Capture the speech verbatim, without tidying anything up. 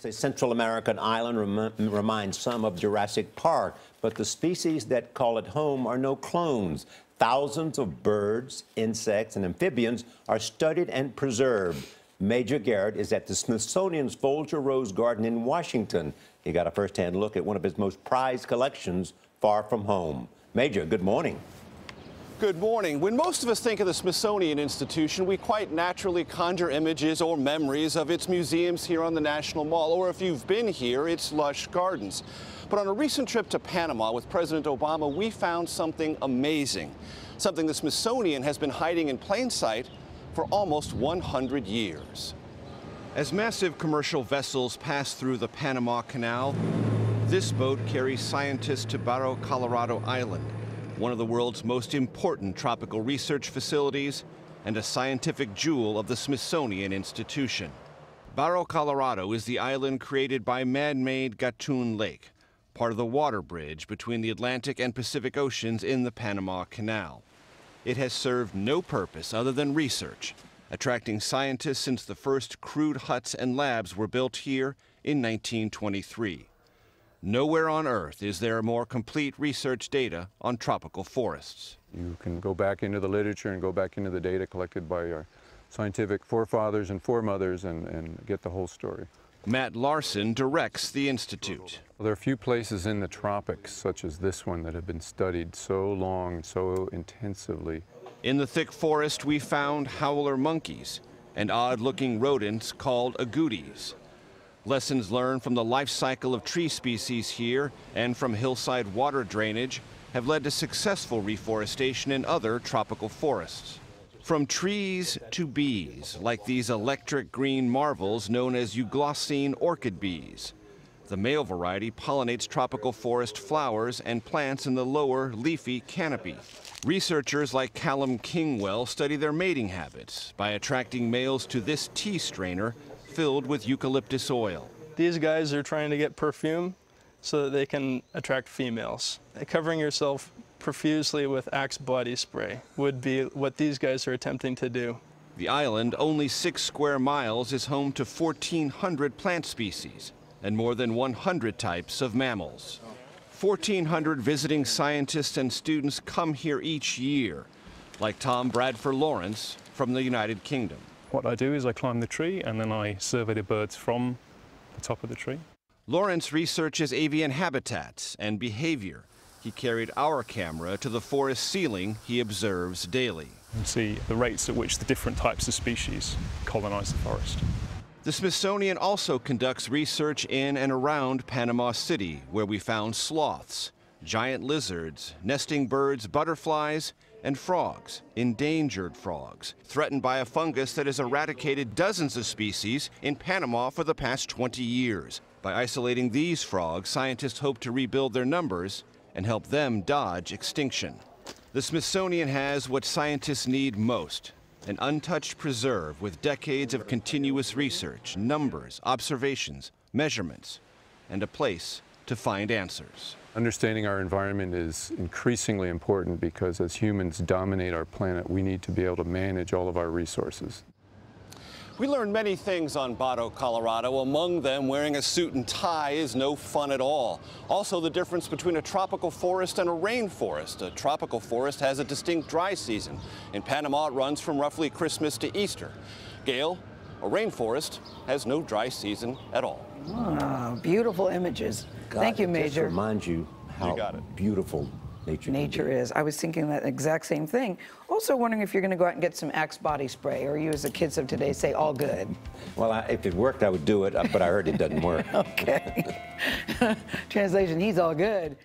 Say Central American island rem reminds some of Jurassic Park, but the species that call it home are no clones. Thousands of birds, insects, and amphibians are studied and preserved. Major Garrett is at the Smithsonian's Folger Rose Garden in Washington. He got a first-hand look at one of his most prized collections, far from home. Major, good morning. Good morning. When most of us think of the Smithsonian Institution, we quite naturally conjure images or memories of its museums here on the National Mall, or if you've been here, its lush gardens. But on a recent trip to Panama with President Obama, we found something amazing, something the Smithsonian has been hiding in plain sight for almost one hundred years. As massive commercial vessels pass through the Panama Canal, this boat carries scientists to Barro Colorado Island, one of the world's most important tropical research facilities and a scientific jewel of the Smithsonian Institution. Barro Colorado is the island created by man-made Gatun Lake, part of the water bridge between the Atlantic and Pacific Oceans in the Panama Canal. It has served no purpose other than research, attracting scientists since the first crude huts and labs were built here in nineteen twenty-three. Nowhere on Earth is there more complete research data on tropical forests. You can go back into the literature and go back into the data collected by our scientific forefathers and foremothers and, and get the whole story. Matt Larson directs the institute. Well, there are few places in the tropics, such as this one, that have been studied so long, so intensively. In the thick forest, we found howler monkeys and odd-looking rodents called agoutis. Lessons learned from the life cycle of tree species here and from hillside water drainage have led to successful reforestation in other tropical forests. From trees to bees, like these electric green marvels known as euglossine orchid bees. The male variety pollinates tropical forest flowers and plants in the lower leafy canopy. Researchers like Callum Kingwell study their mating habits by attracting males to this tea strainer filled with eucalyptus oil. These guys are trying to get perfume so that they can attract females. Covering yourself profusely with Axe body spray would be what these guys are attempting to do. The island, only six square miles, is home to fourteen hundred plant species and more than one hundred types of mammals. fourteen hundred visiting scientists and students come here each year, like Tom Bradford Lawrence from the United Kingdom. What I do is I climb the tree and then I survey the birds from the top of the tree. Lawrence researches avian habitats and behavior. He carried our camera to the forest ceiling he observes daily. You can see the rates at which the different types of species colonize the forest. The Smithsonian also conducts research in and around Panama City, where we found sloths, giant lizards, nesting birds, butterflies, and frogs, endangered frogs, threatened by a fungus that has eradicated dozens of species in Panama for the past twenty years. By isolating these frogs, scientists hope to rebuild their numbers and help them dodge extinction. The Smithsonian has what scientists need most, an untouched preserve with decades of continuous research, numbers, observations, measurements, and a place to find answers. Understanding our environment is increasingly important because as humans dominate our planet, we need to be able to manage all of our resources. We learned many things on Barro Colorado. Among them, wearing a suit and tie is no fun at all. Also, the difference between a tropical forest and a rainforest. A tropical forest has a distinct dry season. In Panama, it runs from roughly Christmas to Easter. Gail, a rainforest has no dry season at all. Wow, beautiful images. God, thank you, Major. Just remind you how you got it. Beautiful nature nature is. I was thinking that exact same thing. Also wondering if you're going to go out and get some Axe body spray, or you, as the kids of today say, all good. Well, I, if it worked, I would do it, but I heard it doesn't work. Okay. Translation: he's all good.